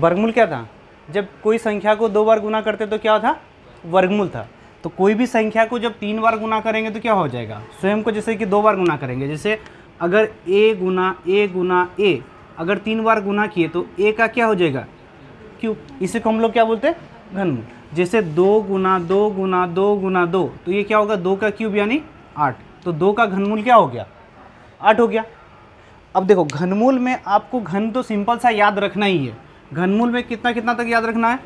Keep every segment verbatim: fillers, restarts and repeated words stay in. वर्गमूल क्या था? जब कोई संख्या को दो बार गुना करते तो क्या था? वर्गमूल था। तो कोई भी संख्या को जब तीन बार गुना करेंगे तो क्या हो जाएगा? स्वयं को जैसे कि दो बार गुना करेंगे, जैसे अगर ए गुना ए गुना ए अगर तीन बार गुना किए तो ए का क्या हो जाएगा? क्यूब। इसे को हम लोग क्या बोलते हैं? घनमूल। जैसे दो गुना दो गुना दो गुना दो, तो ये क्या होगा? दो का क्यूब यानी आठ। तो दो का घनमूल क्या हो गया? आठ हो गया। अब देखो घनमूल में आपको घन तो सिंपल सा याद रखना ही है। घनमूल में कितना कितना तक याद रखना है?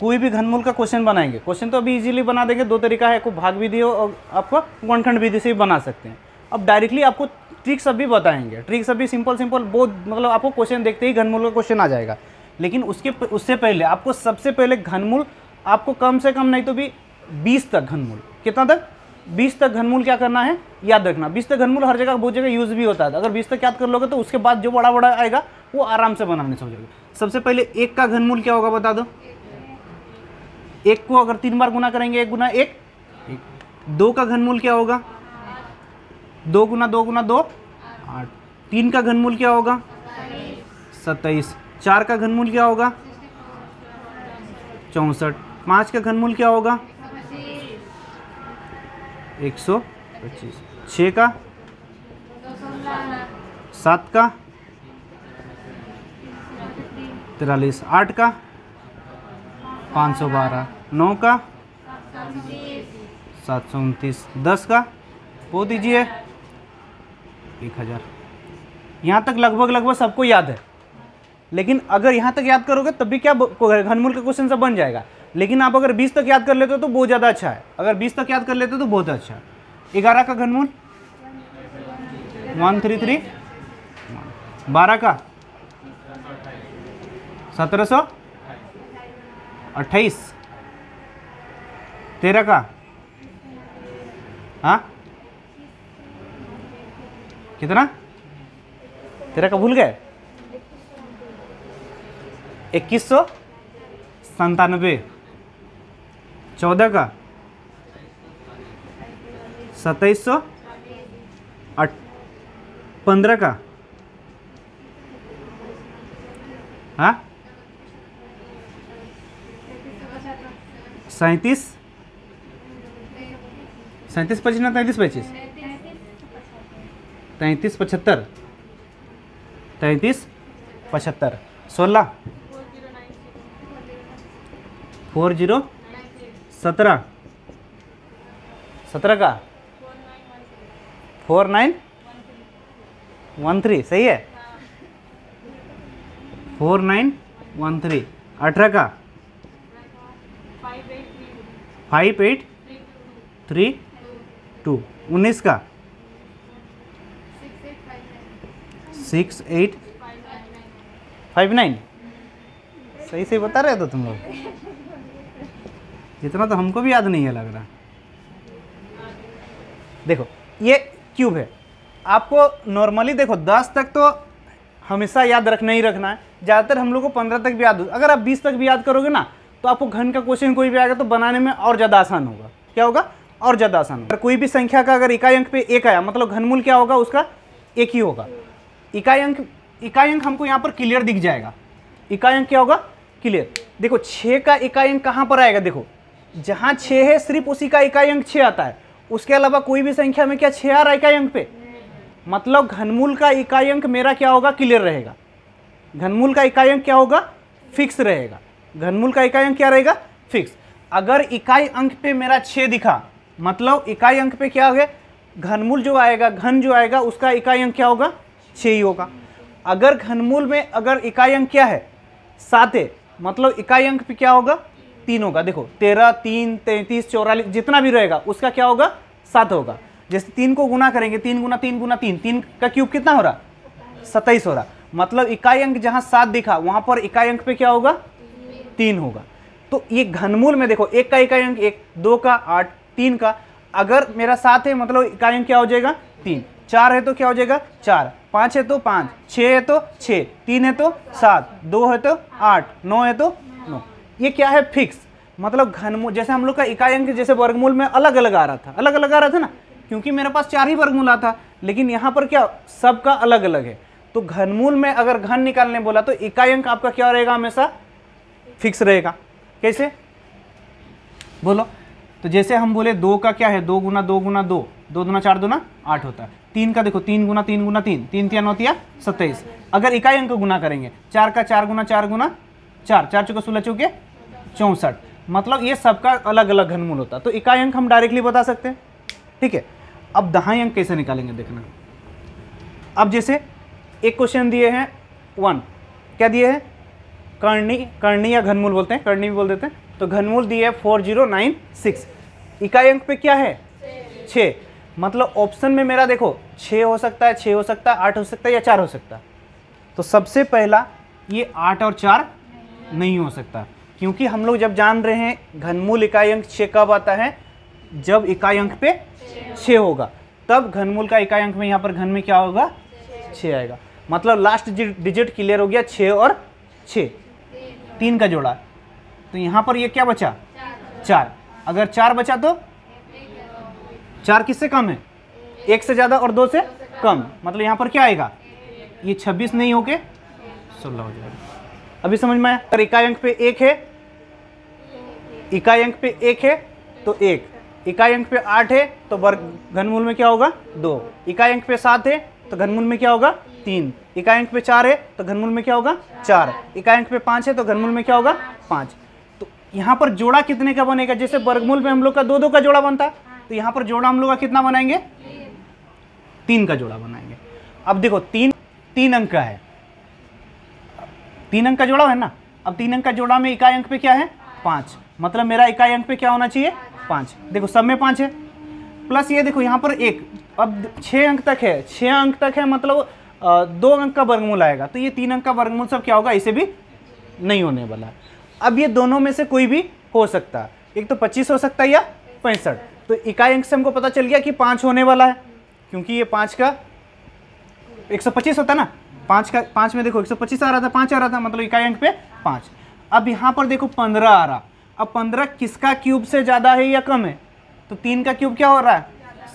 कोई भी घनमूल का क्वेश्चन बनाएंगे, क्वेश्चन तो अभी इजीली बना देंगे, दो तरीका है, को भाग विधि और आपका गुणनखंड विधि से भी बना सकते हैं। अब डायरेक्टली आपको ट्रिक्स अभी बताएंगे, ट्रिक्स अभी सिंपल सिंपल बहुत, मतलब आपको क्वेश्चन देखते ही घनमूल का क्वेश्चन आ जाएगा। लेकिन उसके उससे पहले आपको सबसे पहले घनमूल आपको कम से कम नहीं तो भी बीस तक घनमूल, कितना तक? बीस तक घनमूल क्या करना है? याद रखना। बीस तक घनमूल हर जगह बहुत जगह यूज़ भी होता है। अगर बीस तक याद कर लोगे तो उसके बाद जो बड़ा बड़ा आएगा वो आराम से बनाने से हो जाएगा। सबसे पहले एक का घनमूल क्या होगा बता दो? एक को अगर तीन बार गुना करेंगे, एक गुना एक, एक। दो का घनमूल क्या होगा? दो गुना दो गुना दो, आठ। तीन का घनमूल क्या होगा? सत्ताईस। चार का घनमूल क्या होगा? चौंसठ। पाँच का घनमूल क्या होगा? एक सौ पच्चीस। छः का, सात का, तिरालीस। आठ का, पाँच सौ बारह। नौ का, सात सौ उनतीस। दस का, वो दीजिए, एक हज़ार। यहाँ तक लगभग लगभग सबको याद है। लेकिन अगर यहाँ तक याद करोगे तब भी क्या घनमूल का क्वेश्चन सब बन जाएगा। लेकिन आप अगर बीस तक याद कर लेते हो तो बहुत ज़्यादा अच्छा है। अगर बीस तक याद कर लेते हो तो बहुत अच्छा है। ग्यारह का घनमूल वन थ्री थ्री। बारह का सत्रह सौ अट्ठाईस। तेरह का, हाँ कितना? तेरह का भूल गए, इक्कीस सौ संतानवे। चौदह का सत्ताईस सौ आठ। पंद्रह का, हाँ सैंतीस सैंतीस पच्चीस ना तैंतीस पच्चीस तैंतीस पचहत्तर तैंतीस पचहत्तर। सोलह फोर जीरो सत्रह सत्रह का फोर नाइन वन थ्री, सही है, फोर नाइन वन थ्री। अठारह का फाइव एट थ्री टू। उन्नीस का सिक्स एट फाइव नाइन। सही सही बता रहे तो तुम लोग, जितना तो हमको भी याद नहीं है लग रहा। देखो ये क्यूब है, आपको नॉर्मली देखो दस तक तो हमेशा याद रखना ही रखना है। ज़्यादातर हम लोग को पंद्रह तक भी याद हो। अगर आप बीस तक भी याद करोगे ना तो आपको घन का क्वेश्चन कोई भी आएगा तो बनाने में और ज़्यादा आसान होगा। क्या होगा? और ज़्यादा आसान होगा। अगर कोई भी संख्या का अगर इकाई अंक पे एक आया, मतलब घनमूल क्या होगा उसका? एक ही होगा। इकाई अंक इकाई अंक हमको यहाँ पर क्लियर दिख जाएगा। इकाई अंक क्या होगा? क्लियर। देखो छः का इकाई अंक कहाँ पर आएगा? देखो जहाँ छः है सिर्फ उसी का इकाई अंक छः आता है। उसके अलावा कोई भी संख्या में क्या छः आ रहा है इकाई अंक पे? मतलब घनमूल का इकाई अंक मेरा क्या होगा? क्लियर रहेगा। घनमूल का इकाई अंक क्या होगा? फिक्स रहेगा। घनमूल का इकाई अंक क्या रहेगा? फिक्स। अगर इकाई अंक पे मेरा छः दिखा, मतलब इकाई अंक पे क्या हो गया? घनमूल जो आएगा, घन जो आएगा, उसका इकाई अंक क्या होगा? छः ही होगा। अगर घनमूल में अगर इकाई अंक क्या है? सात है, मतलब इकाई अंक पे क्या होगा? तीन होगा। देखो तेरह, तीन, तैंतीस, चौरालीस, जितना भी रहेगा उसका क्या होगा? सात होगा। जैसे तीन को गुना करेंगे, तीन गुना तीन गुना तीन, तीन का क्यूब कितना हो रहा? सत्ताईस हो रहा। मतलब इकाई अंक जहाँ सात दिखा वहाँ पर इकाई अंक पे क्या होगा? तीन होगा। तो ये घनमूल में देखो एक का इकाई अंक एक, दो का आठ, तीन का अगर मेरा सात है मतलब इकाई अंक क्या हो जाएगा? तीन। चार है तो क्या हो जाएगा? चार। पाँच है तो पाँच, छः है तो छः, तीन है तो सात, दो है तो आठ, नौ है तो नौ। ये क्या है? फिक्स। मतलब घनमूल जैसे हम लोग का इकाई अंक जैसे वर्गमूल में अलग अलग आ रहा था, अलग अलग आ रहा था ना, क्योंकि मेरे पास चार ही वर्गमूल आता था। लेकिन यहाँ पर क्या सबका अलग अलग है। तो घनमूल में अगर घन निकालने बोला तो इकाई अंक आपका क्या रहेगा? हमेशा फिक्स रहेगा। कैसे बोलो, तो जैसे हम बोले दो का क्या है, दो गुना दो गुना दो, दो दुना चार दुना आठ होता है। तीन का देखो, तीन गुना तीन गुना तीन, तीन तिया नौतिया सत्ताईस। अगर इकाई अंक गुना करेंगे, चार का चार गुना चार गुना चार, चार चौके सोलह चौके चौंसठ, मतलब ये सबका अलग अलग घनमूल होता है। तो इकाई अंक हम डायरेक्टली बता सकते हैं, ठीक है। अब दहाई अंक कैसे निकालेंगे देखना। अब जैसे एक क्वेश्चन दिए हैं वन, क्या दिए हैं, कर्णी, कर्णी या घनमूल बोलते हैं, कर्णी भी बोल देते हैं। तो घनमूल दिए है फोर जीरो नाइन सिक्स, इकाई अंक पे क्या है छः, मतलब ऑप्शन में मेरा देखो छः हो सकता है, छः हो सकता है, आठ हो सकता है या चार हो सकता है। तो सबसे पहला ये आठ और चार नहीं हो सकता, क्योंकि हम लोग जब जान रहे हैं घनमूल इकाई अंक छः कब आता है, जब इकाई अंक पे छः होगा, तब घनमूल का इकाई अंक में यहाँ पर घन में क्या होगा, छः आएगा। मतलब लास्ट डिजिट क्लियर हो गया, छः और छः, तीन का जोड़ा। तो यहाँ पर ये क्या बचा, चार। अगर चार बचा तो चार किससे कम है, एक से ज़्यादा और दो से कम, मतलब यहाँ पर क्या आएगा, ये छब्बीस नहीं होके सोलह हो जाएगा। अभी समझ में आया। अगर इकाई अंक पे एक है, इकाई अंक पे एक है तो एक, इकाई अंक पे आठ है तो वर्ग घनमूल में क्या होगा दो, इकाई अंक पे सात है तो घनमूल में क्या होगा तीन, इकाई अंक पे चार है तो घनमूल में क्या होगा चार, इकाई अंक पे पाँच है तो घनमूल में क्या होगा पाँच। तो यहाँ पर जोड़ा कितने का बनेगा, जैसे वर्गमूल में हम लोग का दो दो का जोड़ा बनता है, तो यहाँ पर जोड़ा हम लोग का कितना बनाएंगे, तीन का जोड़ा बनाएंगे। अब देखो तीन तीन अंक का है, तीन अंक का जोड़ा है ना। अब तीन अंक का जोड़ा में इकाई अंक पे क्या है पाँच, मतलब मेरा इकाई अंक पे क्या होना चाहिए पाँच। देखो सब में पाँच है, प्लस ये देखो यहाँ पर एक, अब छः अंक तक है, छः अंक तक है मतलब दो अंक का वर्गमूल आएगा, तो ये तीन अंक का वर्गमूल सब क्या होगा, इसे भी नहीं होने वाला। अब ये दोनों में से कोई भी हो सकता है, एक तो पच्चीस हो सकता है या पैंसठ। तो इकाई अंक से हमको पता चल गया कि पाँच होने वाला है, क्योंकि ये पाँच का एक सौ पच्चीस होता है ना, पाँच का पाँच में देखो एक सौ पच्चीस आ रहा था, पाँच आ रहा था, मतलब इकाई अंक पे पाँच। अब यहाँ पर देखो पंद्रह आ रहा, अब पंद्रह किसका क्यूब से ज़्यादा है या कम है, तो तीन का क्यूब क्या हो रहा है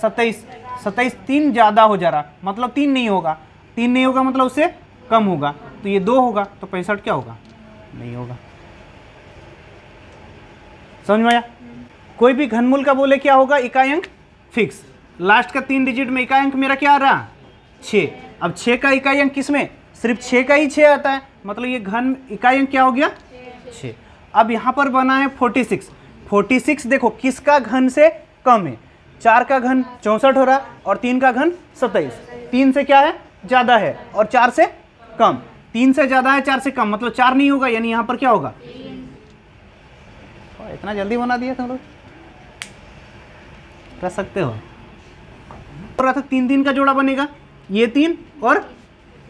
सत्ताईस, सत्ताईस तीन ज़्यादा हो जा रहा, मतलब तीन नहीं होगा, तीन नहीं होगा मतलब उससे कम होगा, तो ये दो होगा, तो पैंसठ क्या होगा, नहीं होगा। समझ में आया। कोई भी घनमूल का बोले क्या होगा, इकाई अंक फिक्स, लास्ट का तीन डिजिट में इकाई अंक मेरा क्या आ रहा छः। अब छः का इकाई अंक किस में, सिर्फ छः का ही छः आता है, मतलब ये घन इकाई अंक क्या हो गया छः। अब यहाँ पर बना है फोर्टी सिक्स, फोर्टी सिक्स देखो किसका घन से कम है, चार का घन चौंसठ हो रहा और तीन का घन सत्ताईस, तीन से क्या है ज़्यादा है और चार से कम, तीन से ज़्यादा है चार से कम, मतलब चार नहीं होगा, यानी यहाँ पर क्या होगा। इतना जल्दी बना दिया तुम लोग, रख सकते हो। रहा था तीन तीन का जोड़ा बनेगा, ये तीन और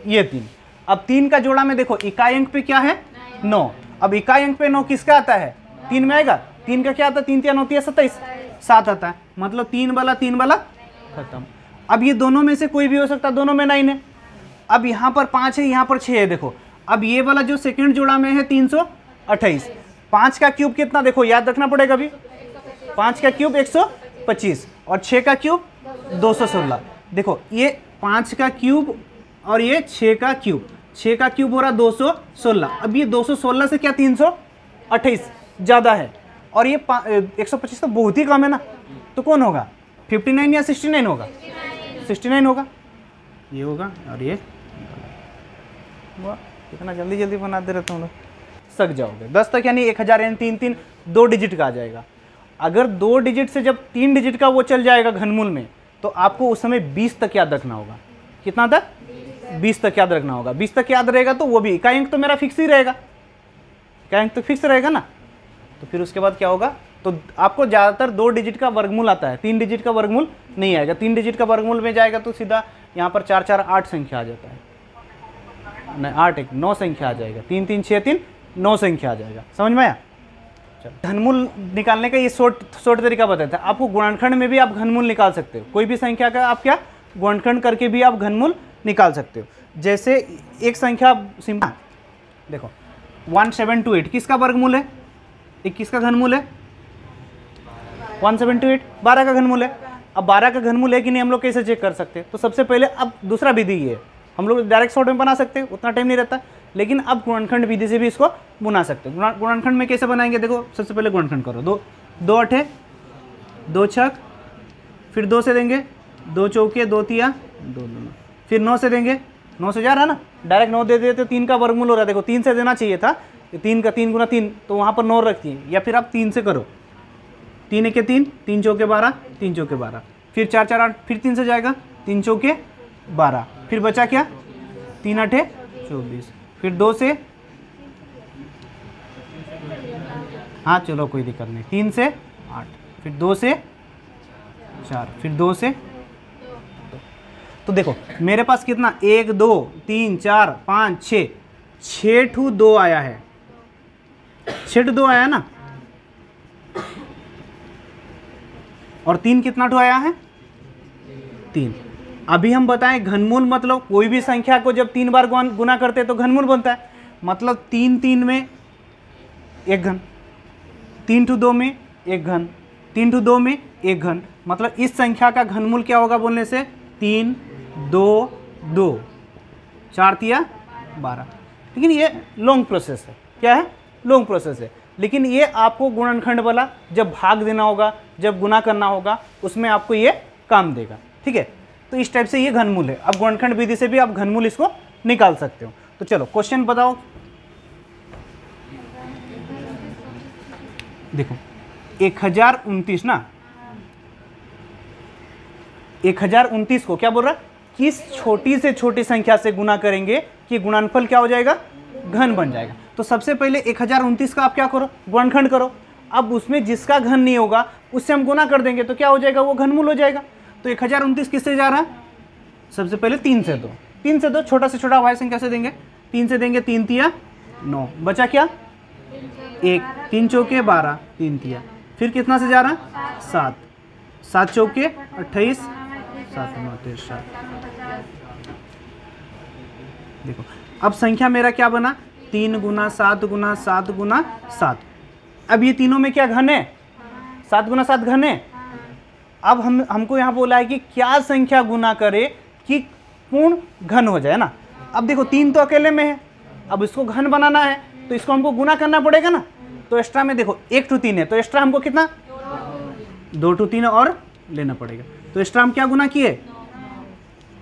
ये तीन। अब तीन का जोड़ा में देखो इकाई अंक पे क्या है नौ, अब इकाई अंक पे नौ किसका आता है, तीन में आएगा, तीन का क्या आता है, तीन तीन नौती है सत्ताईस, सात आता है, मतलब तीन वाला तीन वाला खत्म। अब ये दोनों में से कोई भी हो सकता, दोनों में नाइन है, अब यहाँ पर पाँच है यहाँ पर छः है। देखो अब ये वाला जो सेकेंड जोड़ा में है तीन सौ अट्ठाईस, पाँच का क्यूब कितना, देखो याद रखना पड़ेगा अभी, पाँच का क्यूब एक सौ पच्चीस और छः का क्यूब दो सौ सोलह। देखो ये पाँच का क्यूब और ये छः का क्यूब, छः का क्यूब हो रहा दो सौ सोलह, अब ये दो सौ सोलह से क्या तीन सौ अट्ठाईस ज़्यादा है और ये एक सौ पच्चीस तो बहुत ही कम है ना, तो कौन होगा, उनसठ या उनहत्तर होगा, उनहत्तर होगा, ये होगा और ये। वाह इतना जल्दी जल्दी बनाते रहते हम लोग, सक जाओगे। दस तक यानी एक हज़ार यानी तीन तीन दो डिजिट का आ जाएगा। अगर दो डिजिट से जब तीन डिजिट का वो चल जाएगा घनमूल में, तो आपको उस समय बीस तक याद रखना होगा, कितना तक बीस तक याद रखना होगा। बीस तक याद रहेगा तो वो भी इकाई अंक तो मेरा फिक्स ही रहेगा, इकाई अंक तो फिक्स रहेगा ना। तो फिर उसके बाद क्या होगा, तो आपको ज़्यादातर दो डिजिट का वर्गमूल आता है, तीन डिजिट का वर्गमूल नहीं आएगा। तीन डिजिट का वर्गमूल में जाएगा तो सीधा यहाँ पर चार चार आठ संख्या आ जाता है, नहीं आठ एक नौ संख्या आ जाएगा, तीन तीन छः तीन नौ संख्या आ जाएगा। समझ में आया। घनमूल निकालने का ये शॉर्ट शॉर्ट तरीका बताता है। आपको गुणनखंड में भी आप घनमूल निकाल सकते हो, कोई भी संख्या का आप क्या गुणनखंड करके भी आप घनमूल निकाल सकते हो। जैसे एक संख्या सिंपल देखो सत्रह सौ अट्ठाईस किसका वर्गमूल है, इक्कीस का घनमूल है, सत्रह सौ अट्ठाईस बारह का घनमूल है। अब बारह का घनमूल है कि नहीं हम लोग कैसे चेक कर सकते हैं, तो सबसे पहले अब दूसरा विधि ये हम लोग डायरेक्ट शॉर्ट में बना सकते हैं, उतना टाइम नहीं रहता। लेकिन अब गुणनखंड विधि से भी इसको बुना सकते हो। गुणनखंड में कैसे बनाएंगे, देखो सबसे पहले गुणनखंड करो, दो दो अठे दो छक, फिर दो से देंगे दो चौके दो तिया दो दोनों, फिर नौ से देंगे, नौ से जा रहा है ना, डायरेक्ट नौ दे देते तीन का वर्गमूल हो रहा है, देखो तीन से देना चाहिए था, तीन का तीन गुना तीन तो वहाँ पर नौ रखती है, या फिर आप तीन से करो, तीन एक तीन, तीन चौके बारह, तीन चौके बारह, फिर चार चार आठ, फिर तीन से जाएगा तीन चौके बारह, फिर बचा क्या तीन आठे चौबीस, फिर दो से, हाँ चलो कोई दिक्कत नहीं, तीन से आठ, फिर दो से चार, फिर दो से, तो देखो मेरे पास कितना एक दो तीन चार पाँच छः, छः ठू दो आया है, छः ठू दो आया ना, और तीन कितना ठू आया है तीन। अभी हम बताएं घनमूल मतलब कोई भी संख्या को जब तीन बार गुना करते हैं तो घनमूल बनता है, मतलब तीन तीन में एक घन, तीन टू दो में एक घन, तीन टू दो में एक घन, मतलब इस संख्या का घनमूल क्या होगा बोलने से तीन दो दो, चार तिया बारह। लेकिन ये लॉन्ग प्रोसेस है, क्या है लॉन्ग प्रोसेस है, लेकिन ये आपको गुणनखंड वाला जब भाग देना होगा, जब गुना करना होगा, उसमें आपको ये काम देगा, ठीक है। तो इस टाइप से ये घनमूल है, अब गुणनखंड विधि से भी आप घनमूल इसको निकाल सकते हो। तो चलो क्वेश्चन बताओ, देखो एक हजार उनतीस ना, एक हजार उनतीस को क्या बोल रहा है, किस छोटी से छोटी संख्या से गुना करेंगे कि गुणनफल क्या हो जाएगा घन बन जाएगा। तो सबसे पहले एक हजार उनतीस का आप क्या करो गुणनखंड करो, अब उसमें जिसका घन नहीं होगा उससे हम गुना कर देंगे तो क्या हो जाएगा वो घनमूल हो जाएगा। तो एक हजार उनतीस किससे जा रहा है, सबसे पहले तीन से दो, तीन से दो छोटा से छोटा भाई संख्या से देंगे, तीन से देंगे तीन तिया नौ, बचा क्या एक, तीन चौके बारह, तीन तिया, फिर कितना से जा रहा है सात, सात चौके अट्ठाईस, सात नौ तेईस सात। देखो अब संख्या मेरा क्या बना, तीन गुना सात गुना सात गुना सात, अब ये तीनों में क्या घन है, सात गुना सात घन है। अब हम हमको यहाँ बोला है कि क्या संख्या गुना करे कि पूर्ण घन हो जाए ना। अब देखो तीन तो अकेले में है, अब इसको घन बनाना है तो इसको हमको गुना करना पड़ेगा ना, तो एक्स्ट्रा में देखो एक टू तीन है तो एक्स्ट्रा हमको कितना दो टू तीन और लेना पड़ेगा, तो एक्स्ट्रा हम क्या गुना किए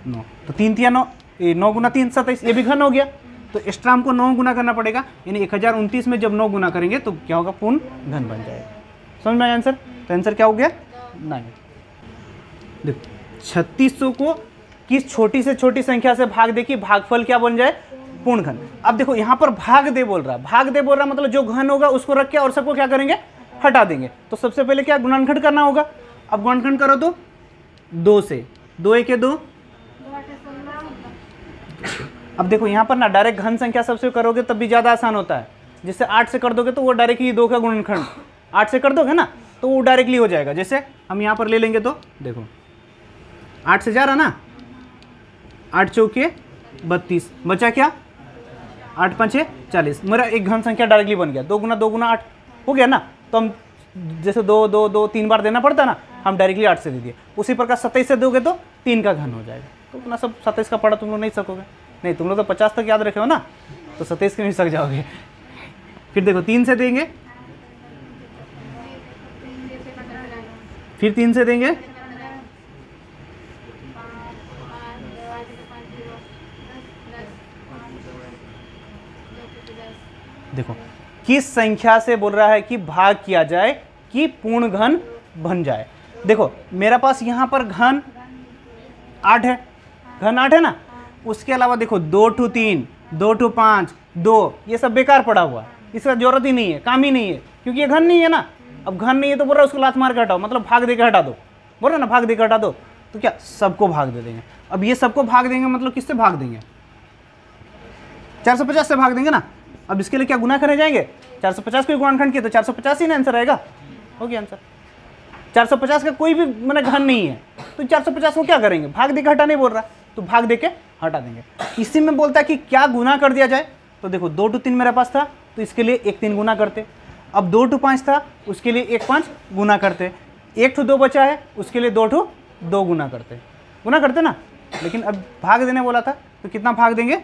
नौ, तो तीन तीन नौ, नौ गुना तीन सत्ताईस, ये भी घन हो गया, तो एक्स्ट्रा हमको नौ गुना करना पड़ेगा, यानी एक हज़ार उनतीस में जब नौ गुना करेंगे तो क्या होगा पूर्ण घन बन जाएगा। समझ में आया आंसर, तो आंसर क्या हो गया नाइन। देखो छत्तीस सौ को किस छोटी से छोटी संख्या से भाग दे कि भागफल क्या बन जाए पूर्ण घन। अब देखो यहाँ पर भाग दे बोल रहा है, भाग दे बोल रहा है मतलब जो घन होगा उसको रख के और सबको क्या करेंगे हटा देंगे, तो सबसे पहले क्या गुणनखंड करना होगा। अब गुणनखंड करो तो दो से, दो एक दो, अब देखो यहाँ पर ना डायरेक्ट घन संख्या सबसे करोगे तब भी ज़्यादा आसान होता है, जैसे आठ से कर दोगे तो वो डायरेक्टली दो का गुणनखंड आठ से कर दोगे ना तो वो डायरेक्टली हो जाएगा। जैसे हम यहाँ पर ले लेंगे तो देखो आठ से जा रहा ना, आठ चौके बत्तीस, बचा क्या आठ पाँचे चालीस, मेरा एक घन संख्या डायरेक्टली बन गया, दो गुना दो गुना आठ हो गया ना, तो हम जैसे दो दो दो तीन बार देना पड़ता ना, हम डायरेक्टली आठ से दे दिए। उसी प्रकार सत्ताईस से दोगे तो तीन का घन हो जाएगा, तो उतना सब सत्ताईस का पढ़ा तुम लोग नहीं सकोगे, नहीं तुम लोग तो पचास तक याद रखे हो ना, तो सत्ताईस के नहीं सक जाओगे। फिर देखो तीन से देंगे, फिर तीन से देंगे, देखो किस संख्या से बोल रहा है कि भाग किया जाए कि पूर्ण घन बन जाए। देखो मेरा पास यहाँ पर घन आठ है, घन आठ है ना, उसके अलावा देखो दो टू तीन, दो टू पाँच, दो, ये सब बेकार पड़ा हुआ है, इसका जरूरत ही नहीं है, काम ही नहीं है, क्योंकि ये घन नहीं है ना। अब घन नहीं है तो बोल रहा है उसको लात मार के हटाओ, मतलब भाग देकर हटा दो, बोल रहा ना भाग देकर हटा दो, तो क्या सबको भाग दे देंगे। अब ये सबको भाग देंगे मतलब किससे भाग देंगे, चार सौ पचास से भाग देंगे ना। अब इसके लिए क्या गुना करने जाएंगे, चार सौ पचास को गुणनखंड किया तो चार सौ पचास ही ना आंसर आएगा, हो गया आंसर। चार सौ पचास का कोई भी मैंने घन नहीं है तो चार सौ पचास को क्या करेंगे, भाग देकर हटा नहीं बोल रहा, तो भाग दे के हटा देंगे। इसी में बोलता है कि क्या गुना कर दिया जाए, तो देखो दो टू तीन मेरे पास था तो इसके लिए एक तीन गुना करते, अब दो टू पाँच था उसके लिए एक पाँच गुना करते, एक टू दो बचा है उसके लिए दो टू दो गुना करते, गुना करते ना। लेकिन अब भाग देने बोला था तो कितना भाग देंगे,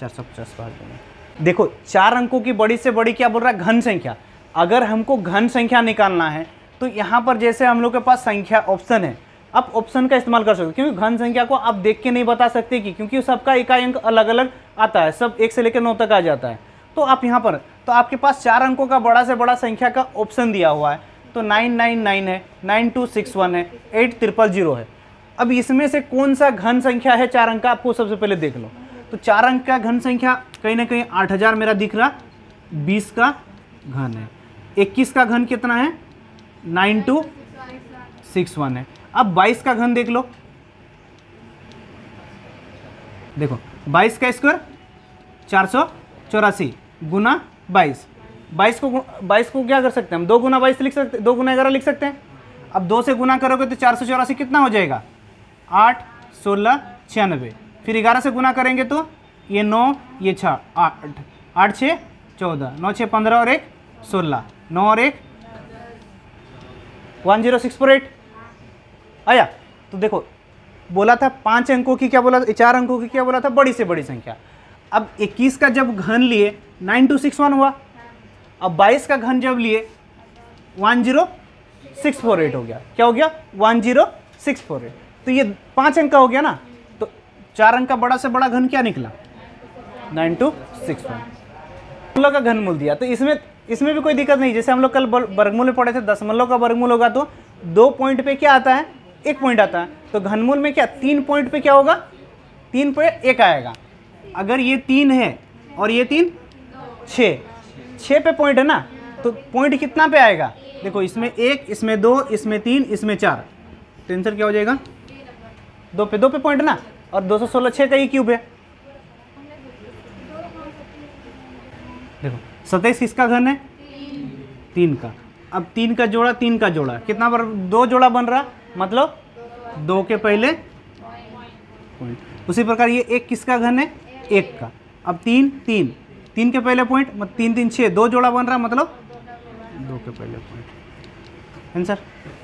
चार सौ पचास भाग देना। देखो चार अंकों की बड़ी से बड़ी क्या बोल रहा है, घन संख्या। अगर हमको घन संख्या निकालना है तो यहाँ पर जैसे हम लोग के पास संख्या ऑप्शन है, आप ऑप्शन का इस्तेमाल कर सकते हो, क्योंकि घन संख्या को आप देख के नहीं बता सकते कि क्योंकि सबका इकाई अंक अलग अलग आता है, सब एक से लेकर नौ तक आ जाता है। तो आप यहाँ पर तो आपके पास चार अंकों का बड़ा से बड़ा संख्या का ऑप्शन दिया हुआ है, तो नाइन नाइन नाइन है, नाइन टू सिक्स वन है, एट ट्रिपल जीरो है। अब इसमें से कौन सा घन संख्या है चार अंक का, आपको सबसे पहले देख लो। तो चार अंक का घन संख्या कहीं ना कहीं आठ हज़ार मेरा दिख रहा, बीस का घन है, इक्कीस का घन कितना है, नाइन टू सिक्स वन है। अब बाईस का घन देख लो, देखो बाईस का स्क्वायर चार सौ चौरासी गुना बाईस, बाईस को बाईस को क्या कर सकते हैं हम, दो गुना बाईस लिख सकते, दो गुना ग्यारह लिख सकते हैं। अब दो से गुना करोगे तो चार सौ चौरासी कितना हो जाएगा, आठ सोलह छियानबे, फिर ग्यारह से गुना करेंगे तो ये नौ, ये छः आठ, आठ छः चौदह, नौ छः पंद्रह और एक सोलह, नौ और एक one zero six four eight आया। तो देखो बोला था पांच अंकों की क्या बोला, चार अंकों की क्या बोला था, बड़ी से बड़ी संख्या। अब इक्कीस का जब घन लिए नाइन टू सिक्स वन हुआ, अब बाईस का घन जब लिए one zero six four eight हो गया, क्या हो गया, one zero six four eight. तो ये पांच अंक का हो गया ना, तो चार अंक का बड़ा से बड़ा घन क्या निकला, नाइन टू सिक्स वन। दशमलव का घनमूल दिया, तो इसमें इसमें भी कोई दिक्कत नहीं, जैसे हम लोग कल वर्गमूल में पढ़े थे, दशमलव का वर्गमूल होगा तो दो पॉइंट पे क्या आता है, एक पॉइंट आता है। तो घनमूल में क्या, तीन पॉइंट पे क्या होगा, तीन पे एक आएगा। अगर ये तीन है और ये तीन छः, छः पे पॉइंट है ना, तो पॉइंट कितना पे आएगा, देखो इसमें एक, इसमें दो, इसमें तीन, इसमें चार, तो आंसर क्या हो जाएगा, दो पे, दो पे पॉइंट है ना। और दो सौ सोलह छः का ही क्यूब है, देखो सत्ताईस किसका घन है, तीन का। अब तीन का जोड़ा, तीन का जोड़ा कितना बार, दो जोड़ा बन रहा, मतलब दो के पहले पॉइंट। उसी प्रकार ये एक किसका घन है, एक का। अब तीन, तीन, तीन के पहले पॉइंट, मतलब तीन तीन छः, दो जोड़ा बन रहा मतलब दो के पहले पॉइंट, आंसर।